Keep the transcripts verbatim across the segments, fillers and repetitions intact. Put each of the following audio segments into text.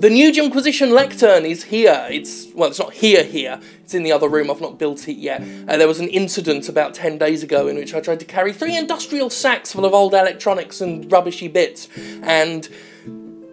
The new Jimquisition lectern is here. It's, well, it's not here here. It's in the other room. I've not built it yet. Uh, there was an incident about ten days ago in which I tried to carry three industrial sacks full of old electronics and rubbishy bits and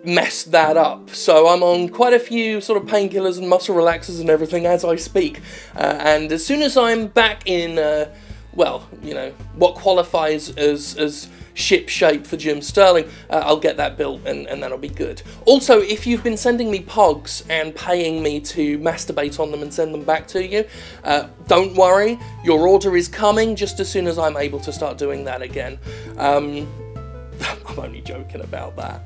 messed that up. So I'm on quite a few sort of painkillers and muscle relaxers and everything as I speak. Uh, and as soon as I'm back in, uh, well, you know, what qualifies as... as ship shape for Jim Sterling, uh, I'll get that built and, and that'll be good. Also, if you've been sending me pogs and paying me to masturbate on them and send them back to you, uh, don't worry, your order is coming just as soon as I'm able to start doing that again. Um, I'm only joking about that.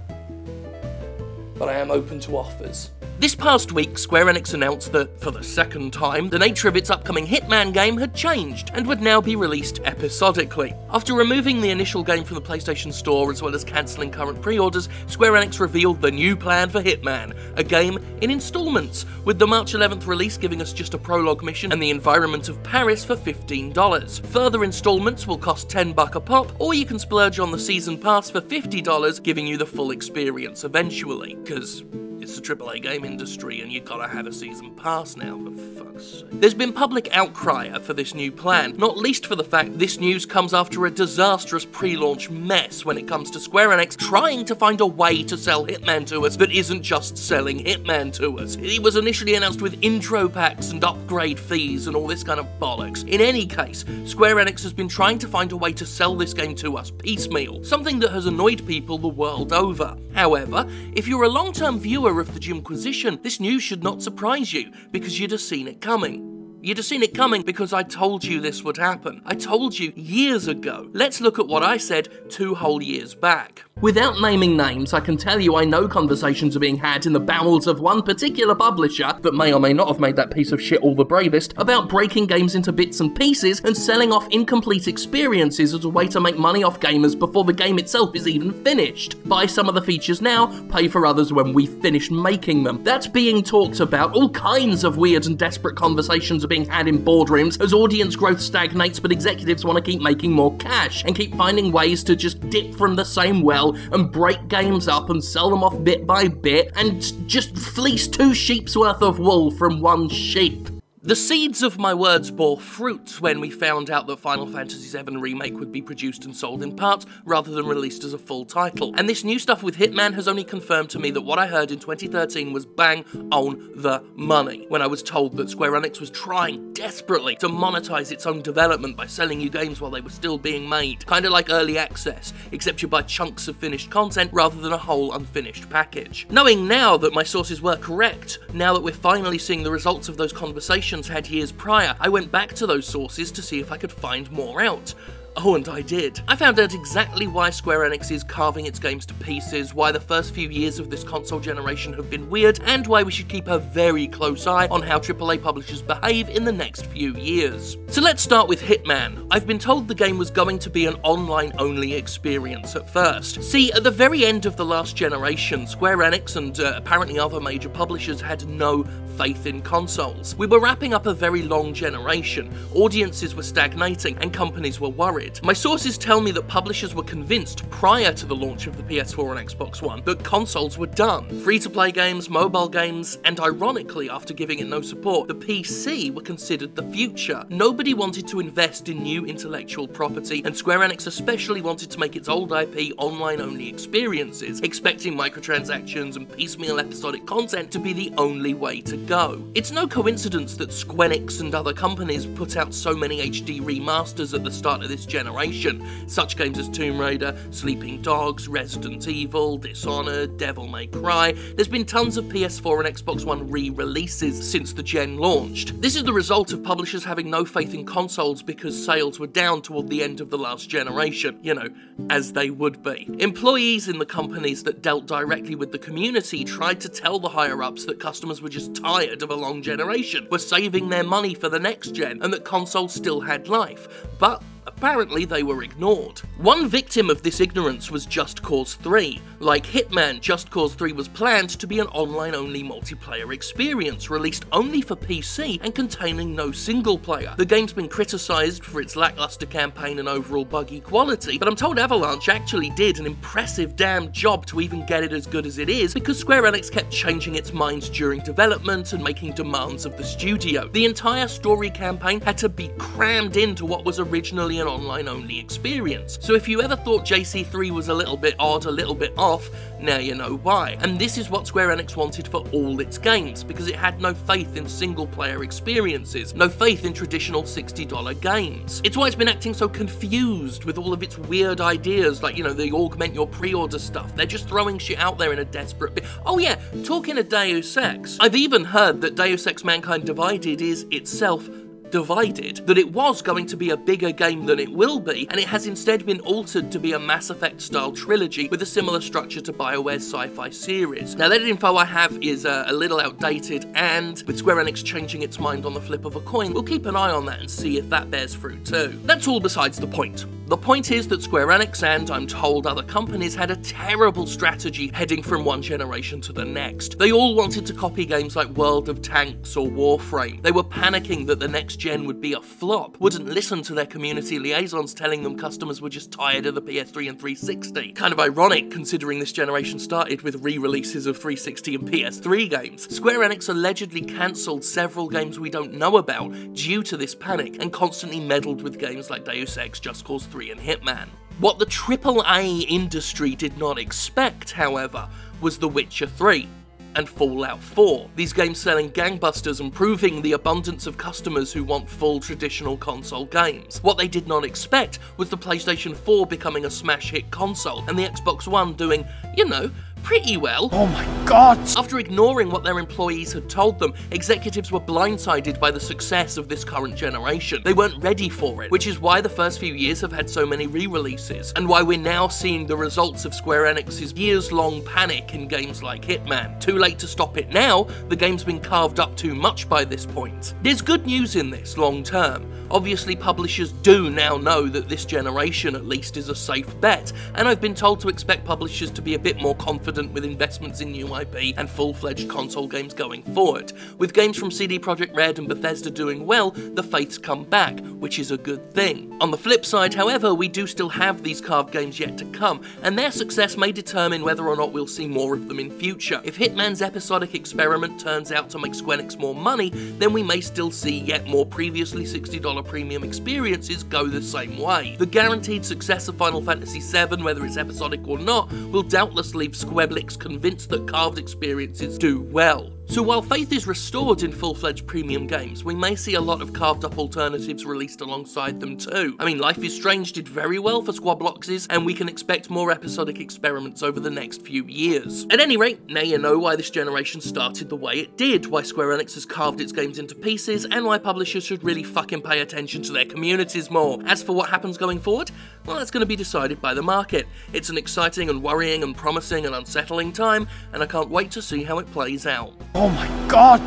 But I am open to offers. This past week, Square Enix announced that, for the second time, the nature of its upcoming Hitman game had changed and would now be released episodically. After removing the initial game from the PlayStation Store as well as cancelling current pre-orders, Square Enix revealed the new plan for Hitman, a game in installments, with the March eleventh release giving us just a prologue mission and the environment of Paris for fifteen dollars. Further installments will cost ten bucks a pop, or you can splurge on the season pass for fifty dollars, giving you the full experience eventually, because it's the triple A game industry and you gotta have a season pass now, for fuck's sake. There's been public outcry for this new plan, not least for the fact this news comes after a disastrous pre-launch mess when it comes to Square Enix trying to find a way to sell Hitman to us that isn't just selling Hitman to us. It was initially announced with intro packs and upgrade fees and all this kind of bollocks. In any case, Square Enix has been trying to find a way to sell this game to us piecemeal, something that has annoyed people the world over. However, if you're a long-term viewer of the Jimquisition, this news should not surprise you, because you'd have seen it coming. You'd have seen it coming because I told you this would happen. I told you years ago. Let's look at what I said two whole years back. Without naming names, I can tell you I know conversations are being had in the bowels of one particular publisher that may or may not have made that piece of shit all the bravest about breaking games into bits and pieces and selling off incomplete experiences as a way to make money off gamers before the game itself is even finished. Buy some of the features now, pay for others when we finish making them. That's being talked about. All kinds of weird and desperate conversations are being had in boardrooms as audience growth stagnates but executives want to keep making more cash and keep finding ways to just dip from the same well and break games up and sell them off bit by bit and just fleece two sheep's worth of wool from one sheep. The seeds of my words bore fruit when we found out that Final Fantasy seven Remake would be produced and sold in parts rather than released as a full title. And this new stuff with Hitman has only confirmed to me that what I heard in twenty thirteen was bang on the money, when I was told that Square Enix was trying desperately to monetize its own development by selling you games while they were still being made. Kind of like early access, except you buy chunks of finished content rather than a whole unfinished package. Knowing now that my sources were correct, now that we're finally seeing the results of those conversations had years prior, I went back to those sources to see if I could find more out. Oh, and I did. I found out exactly why Square Enix is carving its games to pieces, why the first few years of this console generation have been weird, and why we should keep a very close eye on how triple A publishers behave in the next few years. So let's start with Hitman. I've been told the game was going to be an online-only experience at first. See, at the very end of the last generation, Square Enix and uh, apparently other major publishers had no faith in consoles. We were wrapping up a very long generation, audiences were stagnating, and companies were worried. My sources tell me that publishers were convinced prior to the launch of the P S four and Xbox One that consoles were done. Free-to-play games, mobile games, and ironically, after giving it no support, the P C were considered the future. Nobody wanted to invest in new intellectual property, and Square Enix especially wanted to make its old I P online-only experiences, expecting microtransactions and piecemeal episodic content to be the only way to go. It's no coincidence that Squenix and other companies put out so many H D remasters at the start of this generation, such games as Tomb Raider, Sleeping Dogs, Resident Evil, Dishonored, Devil May Cry. There's been tons of P S four and Xbox One re-releases since the gen launched. This is the result of publishers having no faith in consoles because sales were down toward the end of the last generation, you know, as they would be. Employees in the companies that dealt directly with the community tried to tell the higher-ups that customers were just tired of a long generation, were saving their money for the next gen, and that consoles still had life, but apparently they were ignored. One victim of this ignorance was Just Cause three, Like Hitman, Just Cause three was planned to be an online-only multiplayer experience, released only for P C and containing no single player. The game's been criticised for its lackluster campaign and overall buggy quality, but I'm told Avalanche actually did an impressive damn job to even get it as good as it is, because Square Enix kept changing its minds during development and making demands of the studio. The entire story campaign had to be crammed into what was originally an online-only experience, so if you ever thought J C three was a little bit odd, a little bit off, now you know why. And this is what Square Enix wanted for all its games, because it had no faith in single-player experiences, no faith in traditional sixty dollar games. It's why it's been acting so confused with all of its weird ideas, like, you know, the augment your pre-order stuff. They're just throwing shit out there in a desperate bit. Oh yeah, talking of Deus Ex, I've even heard that Deus Ex: Mankind Divided is itself divided, that it was going to be a bigger game than it will be, and it has instead been altered to be a Mass Effect style trilogy with a similar structure to BioWare's sci-fi series. Now that info I have is uh, a little outdated, and with Square Enix changing its mind on the flip of a coin, we'll keep an eye on that and see if that bears fruit too. That's all besides the point. The point is that Square Enix, and I'm told other companies, had a terrible strategy heading from one generation to the next. They all wanted to copy games like World of Tanks or Warframe. They were panicking that the next gen would be a flop, wouldn't listen to their community liaisons telling them customers were just tired of the P S three and three sixty. Kind of ironic considering this generation started with re-releases of three sixty and P S three games. Square Enix allegedly cancelled several games we don't know about due to this panic, and constantly meddled with games like Deus Ex, Just Cause three and Hitman. What the triple A industry did not expect, however, was The Witcher three and Fallout four. These games selling gangbusters and proving the abundance of customers who want full traditional console games. What they did not expect was the PlayStation four becoming a smash hit console and the Xbox One doing, you know, pretty well. Oh my god! After ignoring what their employees had told them, executives were blindsided by the success of this current generation. They weren't ready for it, which is why the first few years have had so many re-releases, and why we're now seeing the results of Square Enix's years-long panic in games like Hitman. Too late to stop it now, the game's been carved up too much by this point. There's good news in this long term. Obviously, publishers do now know that this generation, at least, is a safe bet, and I've been told to expect publishers to be a bit more confident with investments in new I P and full-fledged console games going forward. With games from C D Projekt Red and Bethesda doing well, the faith's come back, which is a good thing. On the flip side, however, we do still have these carved games yet to come, and their success may determine whether or not we'll see more of them in future. If Hitman's episodic experiment turns out to make Square Enix more money, then we may still see yet more previously sixty dollar premium experiences go the same way. The guaranteed success of Final Fantasy seven, whether it's episodic or not, will doubtless leave Squareblix convinced that carved experiences do well. So while faith is restored in full-fledged premium games, we may see a lot of carved-up alternatives released alongside them too. I mean, Life is Strange did very well for Squabloxes, and we can expect more episodic experiments over the next few years. At any rate, now you know why this generation started the way it did, why Square Enix has carved its games into pieces, and why publishers should really fucking pay attention to their communities more. As for what happens going forward, well, that's going to be decided by the market. It's an exciting and worrying and promising and unsettling time, and I can't wait to see how it plays out. Oh my god!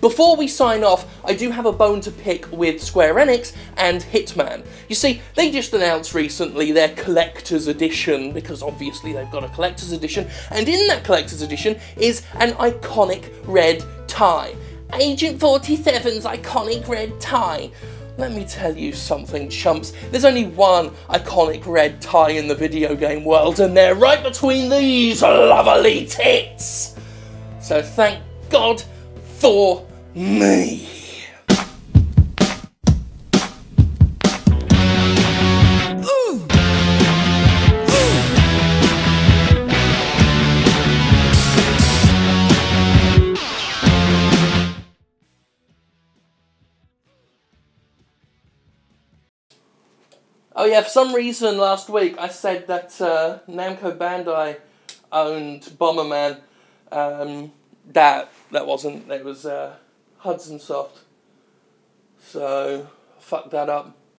Before we sign off, I do have a bone to pick with Square Enix and Hitman. You see, they just announced recently their collector's edition, because obviously they've got a collector's edition, and in that collector's edition is an iconic red tie. Agent forty-seven's iconic red tie. Let me tell you something, chumps. There's only one iconic red tie in the video game world, and they're right between these lovely tits. So thank God for me. Oh yeah, for some reason last week I said that uh, Namco Bandai owned Bomberman. Um, that that wasn't. It was uh, Hudson Soft. So fuck that up.